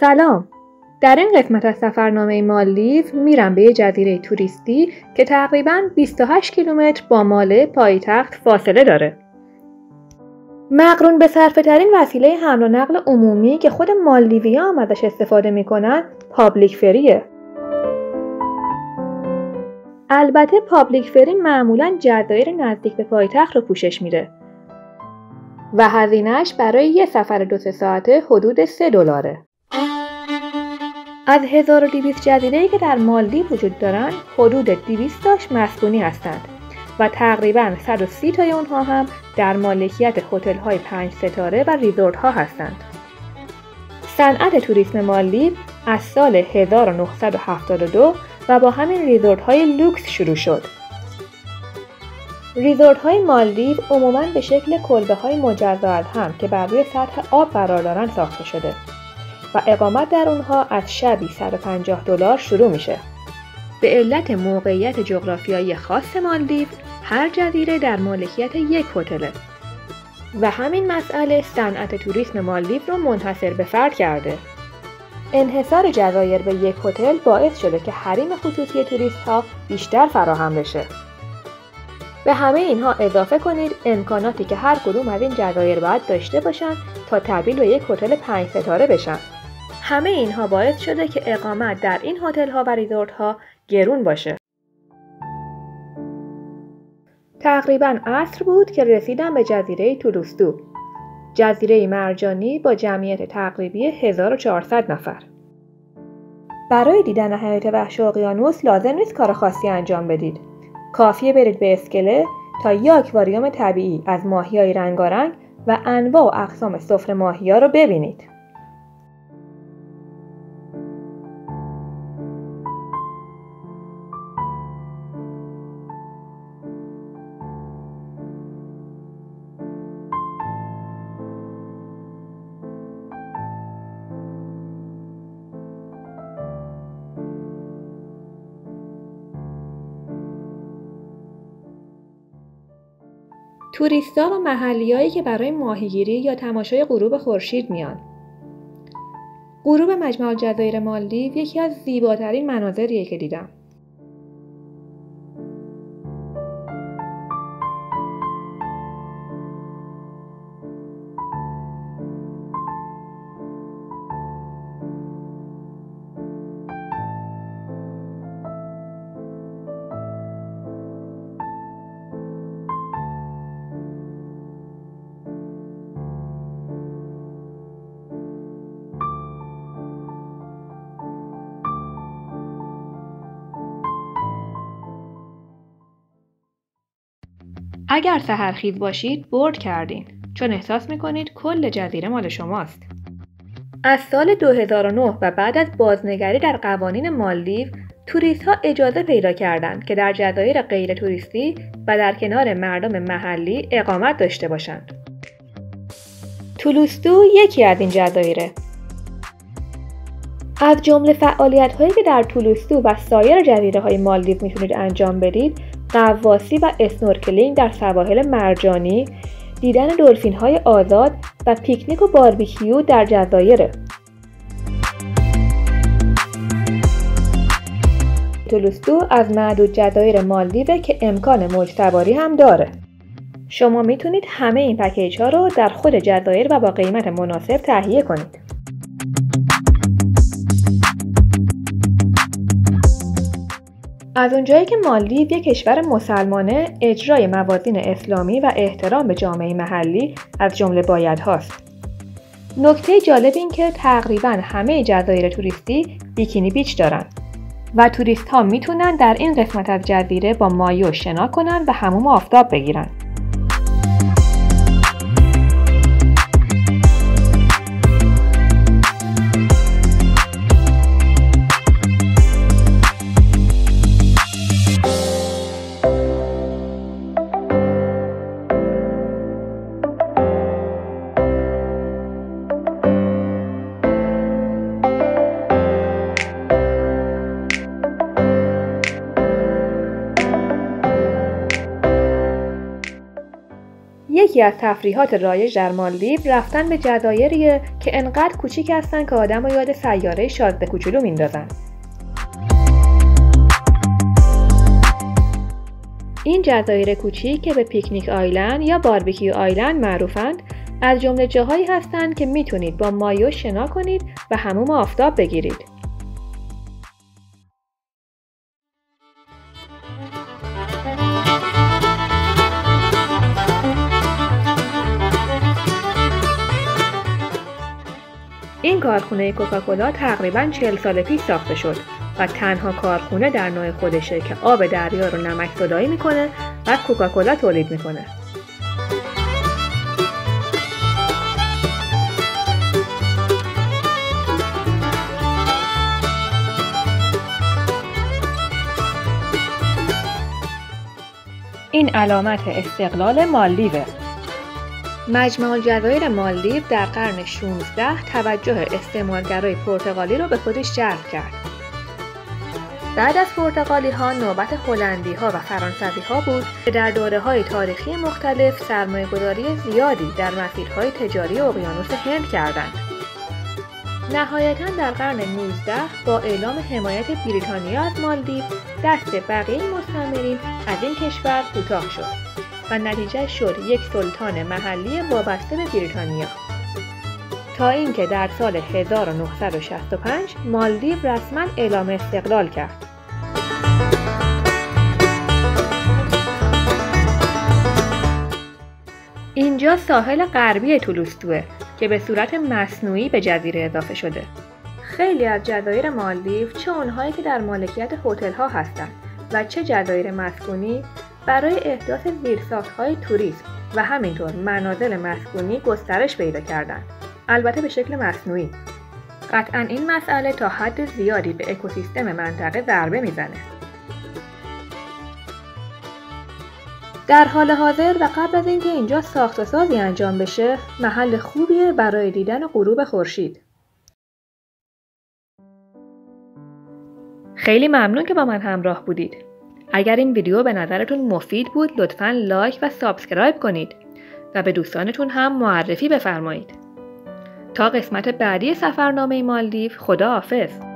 سلام. در این قسمت از سفرنامه مالدیو میرم به یه جزیره توریستی که تقریباً 28 کیلومتر با ماله پایتخت فاصله داره. مقرون به صرفه ترین وسیله حمل و نقل عمومی که خود مالدیویا هم ازش استفاده میکنن پابلیک فریه. البته پابلیک فری معمولاً جزایر نزدیک به پایتخت رو پوشش میده و هزینه‌اش برای یه سفر 2-3 ساعته حدود $3. از 1200 جزیره‌ای که در مالدیو وجود دارن، حدود 200 تاش مسکونی هستند و تقریباً 130 تای اونها هم در مالکیت هتل‌های 5 ستاره و ریزورت‌ها هستند. صنعت توریسم مالدیو از سال 1972 و با همین ریزورت‌های لوکس شروع شد. ریزورت‌های مالدیو عموماً به شکل کلبه‌های مجزا از هم که بر روی سطح آب قرار دارند ساخته شده و اقامت در اونها از شبی $150 شروع میشه. به علت موقعیت جغرافیایی خاص مالدیو، هر جزیره در مالکیت یک هتله و همین مسئله صنعت توریسم مالدیو رو منحصر به فرد کرده. انحصار جزایر به یک هتل باعث شده که حریم خصوصی توریست‌ها بیشتر فراهم بشه. به همه اینها اضافه کنید امکاناتی که هر کدوم از این جزایر باید داشته باشن تا تبدیل به یک هتل 5 ستاره بشن. همه اینها باعث شده که اقامت در این هتل‌ها و ریزورت‌ها گرون باشه. تقریباً عصر بود که رسیدم به جزیره تولوسدو. جزیره مرجانی با جمعیت تقریبی 1400 نفر. برای دیدن حیات وحش اقیانوس لازم نیست کار خاصی انجام بدید. کافیه برید به اسکله تا یک آکواریوم طبیعی از ماهی‌های رنگارنگ و انواع و اقسام سفره ماهی‌ها رو ببینید. توریستا و محلی‌هایی که برای ماهیگیری یا تماشای غروب خورشید میان. غروب مجمعالجزایر مالی یکی از زیباترین مناظریه که دیدم. اگر سحرخیز باشید برد کردین چون احساس میکنید کل جزیره مال شماست. از سال 2009 و بعد از بازنگری در قوانین مالدیو، توریست ها اجازه پیدا کردند که در جزایر غیر توریستی و در کنار مردم محلی اقامت داشته باشند. تولوسدو یکی از این جزایره. از جمله فعالیت هایی که در تولوسدو و سایر جزیره های مالدیو میتونید انجام بدید، غواصی و اسنورکلینگ در سواحل مرجانی، دیدن دلفین‌های آزاد و پیکنیک و باربیکیو در جزایره. تولوسدو از معدود جزایر مالدیو که امکان موج سواری هم داره. شما میتونید همه این پکیج‌ها رو در خود جزایر و با قیمت مناسب تهیه کنید. از اونجایی که مالدیو یک کشور مسلمانه، اجرای موازین اسلامی و احترام به جامعه محلی از جمله بایدهاست. نکته جالب این که تقریباً همه جزایر توریستی بیکینی بیچ دارن و توریست ها میتونن در این قسمت از جزیره با مایو شنا کنن و حموم آفتاب بگیرن. یکی از تفریحات رایج در مالدیو رفتن به جزایریه که انقدر کوچیک هستن که آدم رو یاد سیاره شازده کچولو میندازن. این جزایر کوچیک که به پیکنیک آیلند یا باربیکیو آیلند معروفند، از جمله جاهایی هستند که میتونید با مایو شنا کنید و حموم آفتاب بگیرید. این کارخونه کوکاکولا تقریباً 40 سال پیش ساخته شد و تنها کارخونه در نوع خودشه که آب دریا رو نمک سودایی میکنه و کوکاکولا تولید میکنه. این علامت استقلال مالدیوه. مجمعالجزایر مالدیو در قرن 16 توجه استعمارگرای پرتغالی را به خودش جلب کرد. بعد از پرتغالی ها نوبت هلندی ها و فرانسوی ها بود که در دوره های تاریخی مختلف سرمایه گذاری زیادی در مسیرهای تجاری اقیانوس هند کردند. نهایتاً در قرن 19 با اعلام حمایت بریتانیا از مالدیو دست بقیه مستعمرین از این کشور کوتاه شد و نتیجه شد یک سلطان محلی وابسته به بریتانیا، تا اینکه در سال 1965 مالدیو رسما اعلام استقلال کرد. اینجا ساحل غربی تولوسدوه که به صورت مصنوعی به جزیره اضافه شده. خیلی از جزایر مالدیو، چه اونهایی که در مالکیت هتل‌ها هستند و چه جزایر مسکونی، برای احداث زیرساخت‌های توریسم و همینطور منازل مسکونی گسترش پیدا کردند، البته به شکل مصنوعی. قطعاً این مسئله تا حد زیادی به اکوسیستم منطقه ضربه میزنه. در حال حاضر و قبل از اینکه اینجا ساخت و سازی انجام بشه، محل خوبیه برای دیدن غروب خورشید. خیلی ممنون که با من همراه بودید. اگر این ویدیو به نظرتون مفید بود، لطفاً لایک و سابسکرایب کنید و به دوستانتون هم معرفی بفرمایید. تا قسمت بعدی سفرنامه مالدیو، خداحافظ.